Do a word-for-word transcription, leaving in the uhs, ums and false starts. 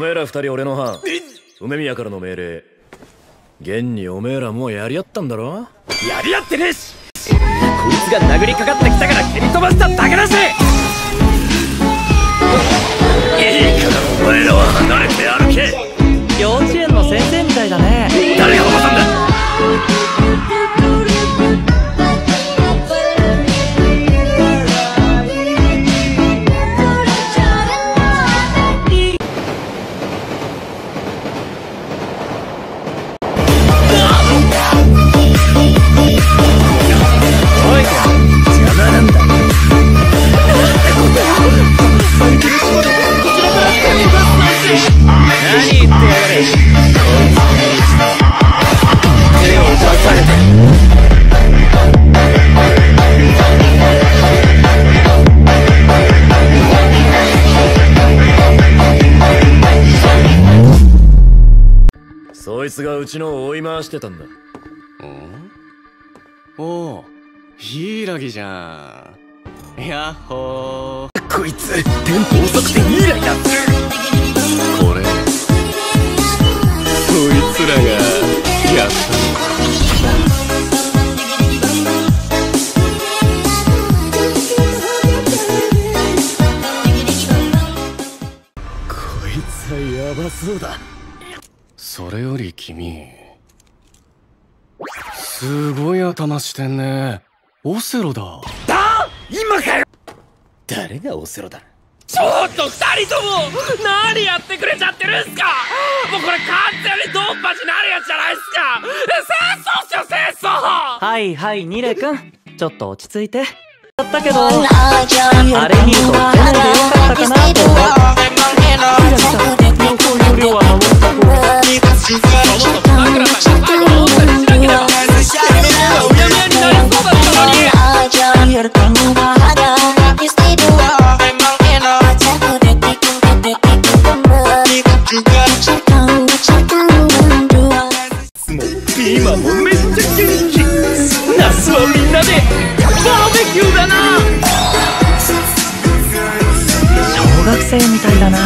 めえら二人俺の班。梅宮からの命令。現におめえらもうやり合ったんだろ。やり合ってねえし、こいつが殴りかかってきたから蹴り飛ばしただけだし。いいからお前らは離れて歩け。幼稚園の先生みたいだね。誰がおばさんだ。そいつがうちのを追い回してたんだ。おお、ヒイラギじゃん。やっほー。こいつテンポ遅くてイライラする。これこいつらがやったの。やばそうだ。それより君、すごい頭してんね。オセロだ。だ今かよ。誰がオセロだ。ちょっと二人とも何やってくれちゃってるんすか。もうこれ完全にドンパチなるやつじゃないっすか。戦争っすよ、戦争。はいはいニレ君ちょっと落ち着いて。だったけどあれにとっても良かったかなと思う。今もめっちゃ元気。夏はみんなでバーベキューだな。小学生みたいだな。